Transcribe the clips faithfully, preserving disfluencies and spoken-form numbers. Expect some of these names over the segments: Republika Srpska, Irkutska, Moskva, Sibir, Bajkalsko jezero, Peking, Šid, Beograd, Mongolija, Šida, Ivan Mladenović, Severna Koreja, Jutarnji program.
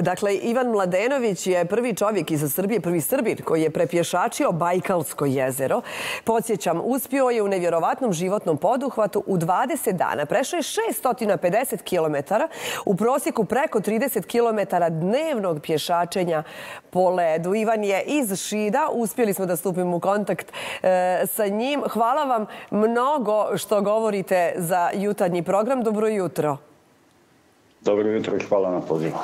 Dakle, Ivan Mladenović je prvi čovjek iz Srbije, prvi Srbin koji je prepješačio Bajkalsko jezero. Podsjećam, uspio je u nevjerovatnom životnom poduhvatu u dvadeset dana. Prešao je šest stotina pedeset kilometara, u prosjeku preko trideset kilometara dnevnog pješačenja po ledu. Ivan je iz Šida, uspjeli smo da stupimo u kontakt sa njim. Hvala vam mnogo što govorite za Jutarnji program. Dobro jutro. Dobro jutro i hvala na pozivu.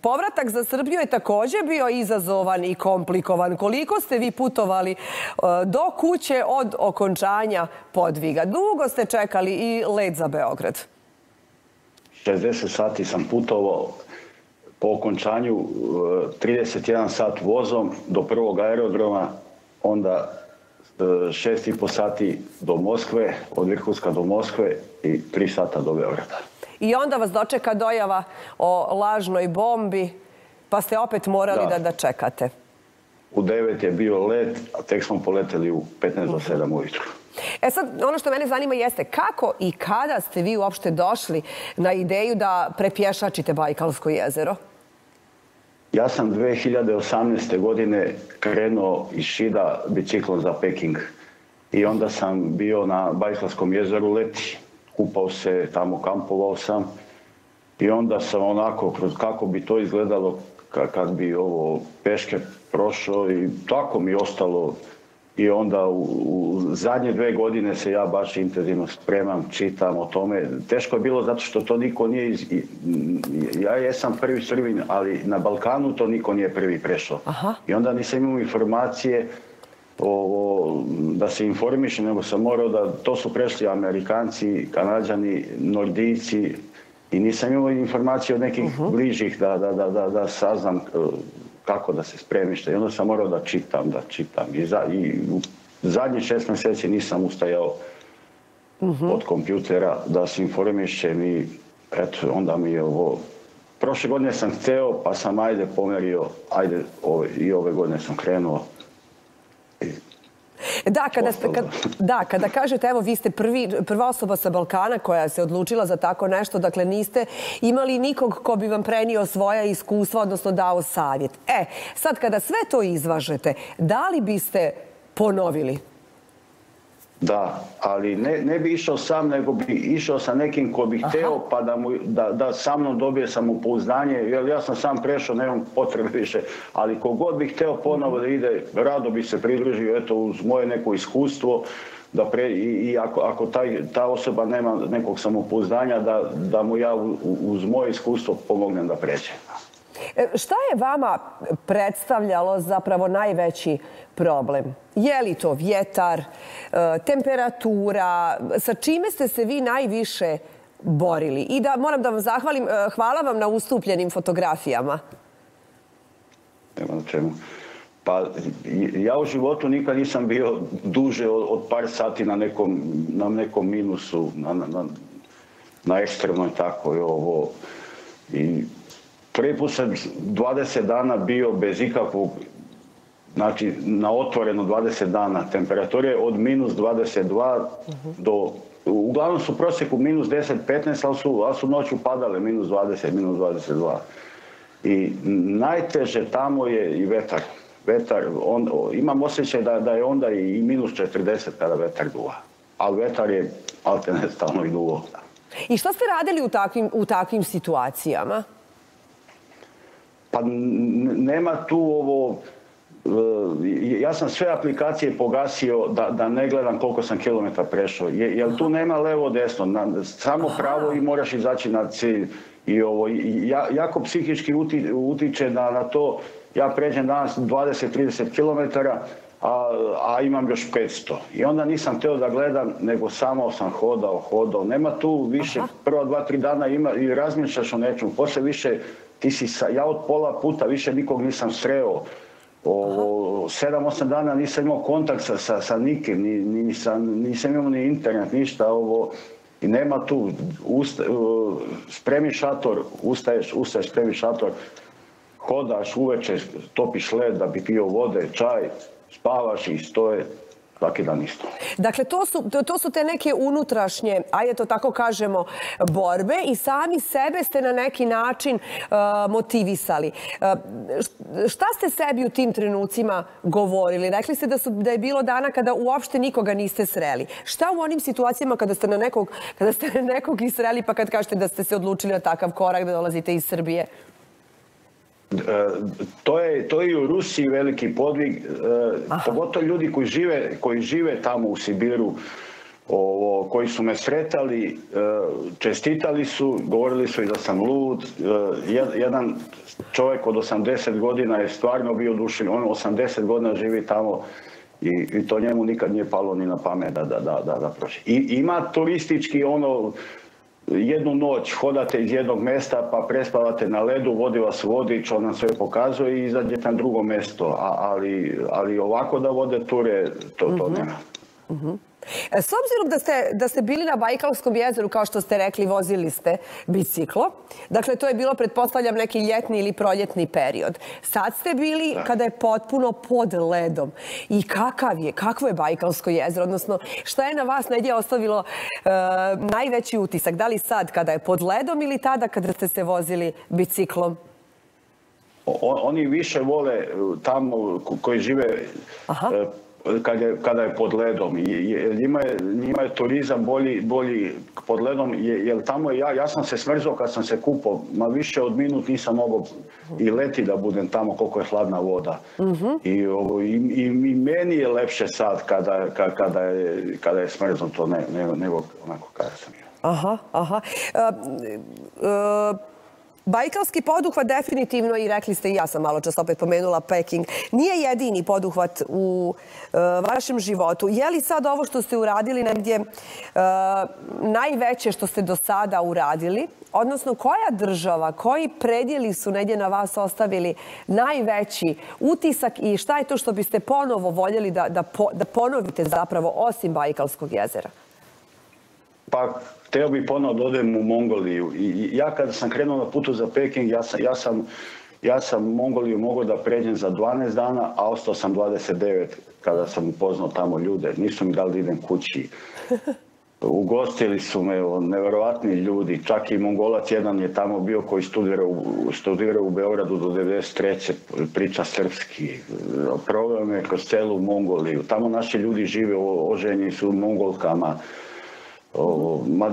Povratak za Srbiju je također bio izazovan i komplikovan. Koliko ste vi putovali do kuće od okončanja podviga? Dugo ste čekali i let za Beograd. šezdeset sati sam putovao. Po okončanju trideset jedan sat vozom do prvog aerodroma, onda šest i po sati do Moskve, od Irkutska do Moskve i tri sata do Beograda. I onda vas dočeka dojava o lažnoj bombi, pa ste opet morali da čekate. U devet je bio let, a tek smo poleteli u petnaest do sedam ujutru. E sad, ono što mene zanima jeste kako i kada ste vi uopšte došli na ideju da prepješačite Bajkalsko jezero? Ja sam dve hiljade osamnaeste godine krenuo iz Šida biciklom za Peking. I onda sam bio na Bajkalskom jezeru leti. Kupao se, tamo kampovao sam. I onda sam onako, kroz kako bi to izgledalo, kad bi ovo peške prošao i tako mi ostalo. I onda u zadnje dve godine se ja baš intenzivno spremam, čitam o tome. Teško je bilo zato što to niko nije... Ja jesam prvi Srbin, ali na Balkanu to niko nije prvi prešao. I onda nisam imao informacije da se informišem, nego sam morao da... To su prešli Amerikanci, Kanađani, Nordijci i nisam imao informacije od nekih bližih da saznam... kako da se spremište. I onda sam morao da čitam, da čitam. I u zadnjih šest mjeseci nisam ustajao od kompjutera da se informišem i eto, onda mi je ovo... Prošle godine sam hteo, pa sam ajde pomerio, ajde i ove godine sam krenuo. Da, kada kažete, evo, vi ste prva osoba sa Balkana koja se odlučila za tako nešto, dakle niste imali nikog ko bi vam prenio svoja iskustva, odnosno dao savjet. E, sad kada sve to izvažete, da li biste ponovili? Da, ali ne bi išao sam, nego bi išao sa nekim ko bi hteo, pa da sa mnom dobije samopouzdanje, jer ja sam sam prešao, nemam potrebe više, ali kogod bi hteo ponovo da ide, rado bi se pridružio, eto, uz moje neko iskustvo, i ako ta osoba nema nekog samopouzdanja, da mu ja uz moje iskustvo pomognem da pređe. Šta je vama predstavljalo zapravo najveći problem? Je li to vjetar, temperatura? Sa čime ste se vi najviše borili? I da moram da vam zahvalim, hvala vam na ustupljenim fotografijama. Nema na čemu. Pa ja u životu nikad nisam bio duže od par sati na nekom, na nekom minusu, na, na, na ekstremnoj tako je ovo. I... Prvi put sam dvadeset dana bio bez ikakvog, znači na otvoreno dvadeset dana. Temperatura je od minus dvadeset dva do, uglavnom su u prosjeku minus deset do petnaest, ali su noću padale minus dvadeset, minus dvadeset dva. I najteže tamo je i vetar. Imam osjećaj da je onda i minus četrdeset kada vetar duva. Ali vetar je maltene stalno i duvo. I što ste radili u takvim situacijama? Pa nema tu ovo... Ja sam sve aplikacije pogasio da ne gledam koliko sam kilometra prešao. Jer tu nema levo, desno. Samo pravo i moraš izaći na cilj. Jako psihički utiče na to. Ja pređem danas dvadeset do trideset kilometara, a imam još petsto. I onda nisam teo da gledam, nego samo sam hodao, hodao. Nema tu više. Prva dva, tri dana i razmišljaš o nečemu. Posle više... Ja od pola puta više nikog nisam sreo. Sedam, osam dana nisam imao kontakt sa nikim, nisam imao ni internet, ništa. I nema tu, spremi šator, ustaješ, ustaješ, spremi šator, hodaš uveče, topiš led da bi pio vode, čaj, spavaš i stoje. Svaki dan isto. Dakle, to su, to su te neke unutrašnje, ajde to tako kažemo, borbe i sami sebe ste na neki način uh, motivisali. Uh, šta ste sebi u tim trenucima govorili? Rekli ste da, su, da je bilo dana kada uopšte nikoga niste sreli. Šta u onim situacijama kada ste na nekog, kada ste na nekog sreli, pa kad kažete da ste se odlučili na takav korak, da dolazite iz Srbije? To je, to je i u Rusiji veliki podvig. Aha. Pogotovo ljudi koji žive, koji žive tamo u Sibiru, ovo, koji su me sretali, čestitali su, govorili su i da sam lud. Jedan čovjek od osamdeset godina je stvarno bio oduševljen. On osamdeset godina živi tamo i, i to njemu nikad nije palo ni na pamet da, da, da, da, da prođe. I ima turistički ono... Jednu noć hodate iz jednog mesta pa prespavate na ledu, vodi vas vodič, on nam sve pokazuje i izađete na drugo mesto. Ali, ali ovako da vode ture, to, to mm-hmm. nema. Mm-hmm. S obzirom da ste, da ste bili na Bajkalskom jezeru, kao što ste rekli, vozili ste biciklo. Dakle, to je bilo, pretpostavljam, neki ljetni ili proljetni period. Sad ste bili da. Kada je potpuno pod ledom. I kakav je, kakvo je Bajkalsko jezero? Odnosno, šta je na vas negdje ostavilo e, najveći utisak? Da li sad kada je pod ledom ili tada kada ste se vozili biciklom? O, oni više vole tamo koji žive... Aha. E, Kad je, kada je pod ledom. Njima je, njima je turizam bolji, bolji pod ledom, jer tamo ja, ja sam se smrzao kad sam se kupao, ma više od minut nisam mogao i leti da budem tamo koliko je hladna voda. Mm-hmm. I, i, i meni je lepše sad kada, kada je, kada je smrzao to ne, ne, nego onako kada sam ja. Aha, aha. Uh, uh... Bajkalski poduhvat definitivno, i rekli ste, i ja sam malo čas opet pomenula Peking, nije jedini poduhvat u e, vašem životu. Je li sad ovo što ste uradili negdje e, najveće što ste do sada uradili? Odnosno, koja država, koji predjeli su negdje na vas ostavili najveći utisak i šta je to što biste ponovo voljeli da, da, po, da ponovite zapravo osim Bajkalskog jezera? Pa, htio bi ponovno da odem u Mongoliju. I ja kada sam krenuo na putu za Peking, ja sam, ja sam, ja sam Mongoliju mogao da pređem za dvanaest dana, a ostao sam dvadeset devet kada sam upoznao tamo ljude. Nisu mi dali da idem kući. Ugostili su me nevjerovatni ljudi. Čak i Mongolac jedan je tamo bio koji studirao, studirao u Beogradu do devedeset treće priča srpski. Proveo me kroz celu Mongoliju. Tamo naši ljudi žive, oženjeni su Mongolkama. O, ma,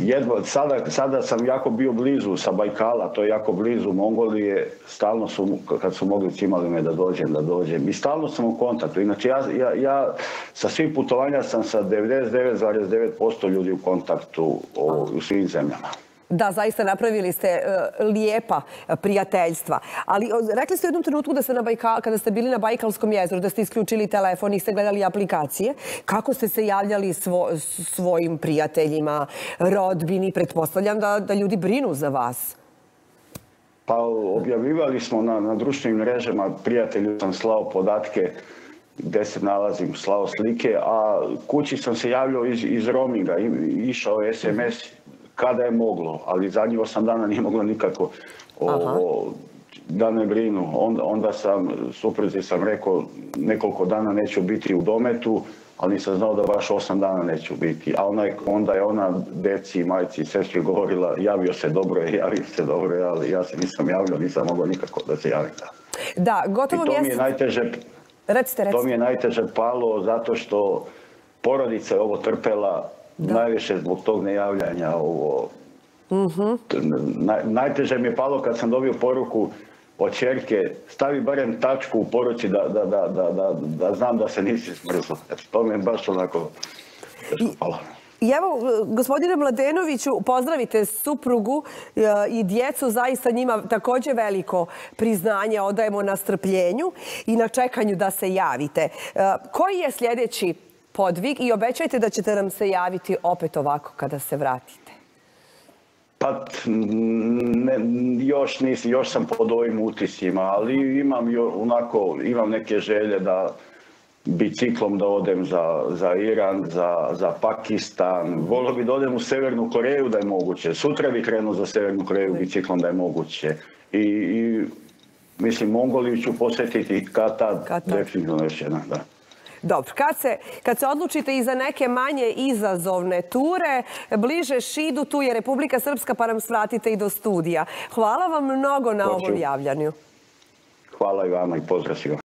jedva, sada, sada sam jako bio blizu sa Bajkala, to je jako blizu Mongolije, stalno su, kad su mogli cimali me da dođem, da dođem i stalno sam u kontaktu. Inače, ja, ja, ja sa svih putovanja sam sa devedeset devet zarez devet posto ljudi u kontaktu o, u svim zemljama. Da, zaista napravili ste e, lijepa prijateljstva. Ali o, rekli ste u jednom trenutku da ste na Bajka, kada ste bili na Bajkalskom jezeru, da ste isključili telefon i ste gledali aplikacije. Kako ste se javljali svo, svojim prijateljima, rodbini? Pretpostavljam da, da ljudi brinu za vas. Pa objavljivali smo na, na društvenim mrežama. Prijatelju sam slao podatke gdje se nalazim, slao slike, a kući sam se javljao iz, iz roaminga. I, išao je es em es kada je moglo, ali zadnjih osam dana nije moglo nikako o, da ne brinu. Onda, onda sam, supruzi sam rekao, nekoliko dana neću biti u dometu, ali nisam znao da baš osam dana neću biti. A ona, onda je ona deci, majci i sestri govorila, javio se dobro, javio se dobro, ali ja se nisam javljao, nisam mogao nikako da se javim. Da, gotovo mjesec... I to mi je najteže, recite, recite. To mi je najteže palo zato što porodica je ovo trpela. Da. Najviše zbog tog nejavljanja. Ovo... Uh-huh. Naj, najteže mi je palo kad sam dobio poruku od čerke, stavi barem tačku u poruci da, da, da, da, da, da znam da se nisi smrzla. To mi je baš onako palo. I evo, gospodine Mladenoviću, pozdravite suprugu i djecu, zaista njima također veliko priznanje odajemo na strpljenju i na čekanju da se javite. Koji je sljedeći podvig i obećajte da ćete nam se javiti opet ovako kada se vratite? Pa, ne, još, nis, još sam pod ovim utisima, ali imam, jo, onako, imam neke želje da biciklom da odem za, za Iran, za, za Pakistan. Volio bi da odem u Severnu Koreju da je moguće. Sutra bi krenuo za Severnu Koreju biciklom da je moguće. I, i mislim, Mongoliju ću posjetiti kad tad, definitivno još jedan, da. Dobro, kad se odlučite i za neke manje izazovne ture, bliže Šidu, tu je Republika Srpska, pa nam svratite i do studija. Hvala vam mnogo na ovom javljanju. Hvala i vama i pozdrav svima.